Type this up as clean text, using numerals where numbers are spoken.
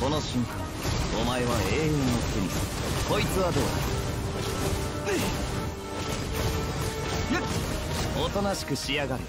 この瞬間お前は永遠の罪さ。こいつはどうだ。おとなしくしやがれ。